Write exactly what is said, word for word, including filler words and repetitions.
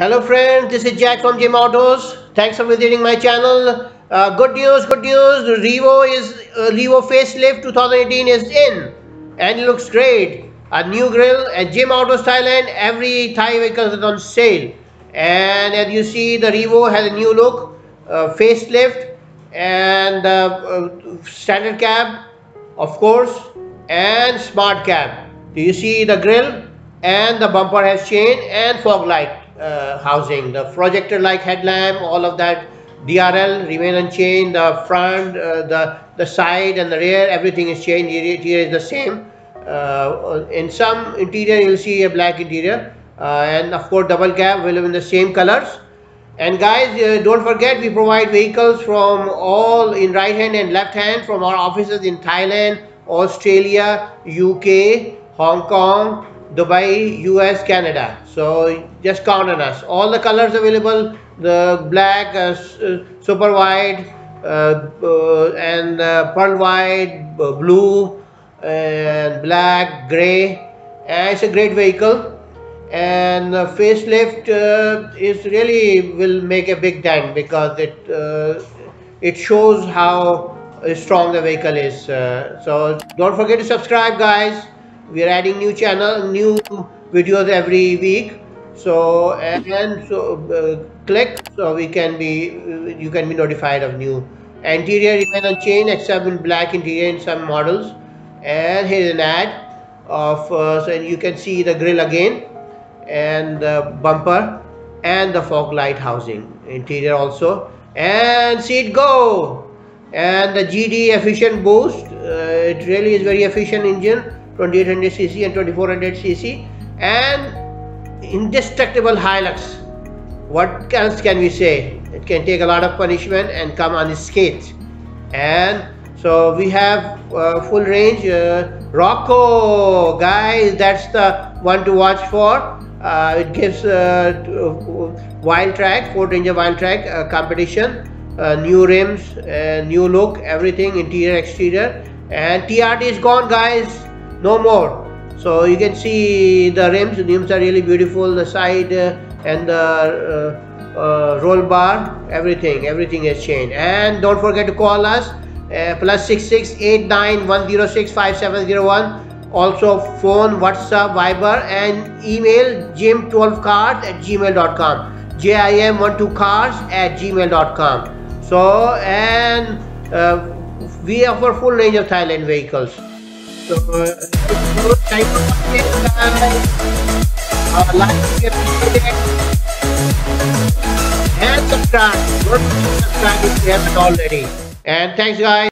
Hello friends, this is Jack from Jim Autos. Thanks for visiting my channel. Uh, good news, good news. The Revo is uh, Revo facelift twenty eighteen is in, and it looks great. A new grill and Jim Autos Thailand. Every Thai vehicle is on sale, and as you see, the Revo has a new look, uh, facelift, and uh, uh, standard cab, of course, and smart cab. Do you see the grill? And the bumper has chain and fog light. Uh, housing, the projector like headlamp, all of that D R L remain unchanged. The front, uh, the the side and the rear, everything is changed. The interior is the same. Uh, in some interior you'll see a black interior, uh, and of course double cab will be in the same colors. And guys, uh, don't forget, we provide vehicles from all in right hand and left hand from our offices in Thailand, Australia, U K, Hong Kong, Dubai, U S, Canada. So just count on us. All the colors available: the black, uh, super white, uh, uh, and uh, pearl white, blue, and black, gray. And it's a great vehicle, and the facelift uh, is really will make a big dent, because it uh, it shows how strong the vehicle is. Uh, so don't forget to subscribe, guys. We are adding new channel, new videos every week. So and so uh, click so we can be you can be notified of new. Interior remain unchanged except in black interior in some models. And here is an ad of uh, so you can see the grill again, and the bumper and the fog light housing interior also. And see it go. And the G D efficient boost. Uh, it really is very efficient engine. twenty-eight hundred c c and twenty-four hundred c c, and indestructible Hilux. What else can we say? It can take a lot of punishment and come unscathed. And so we have uh, full range. Uh, Rocco, guys, that's the one to watch for. Uh, it gives uh, Wildtrak, Ford Ranger Wildtrak uh, competition. Uh, new rims, uh, new look, everything interior, exterior, and T R D is gone, guys. No more. So you can see the rims. The rims are really beautiful. The side uh, and the uh, uh, roll bar, everything, everything is changed. And don't forget to call us uh, plus six six eight nine one zero six five seven zero one. Also phone, WhatsApp, Viber, and email jim twelve cars at gmail dot com. J I M twelve cars at gmail dot com. So and uh, we offer full range of Thailand vehicles. So, thank you for watching. Like, share, and subscribe. Don't forget to subscribe if you haven't already. And thanks, guys.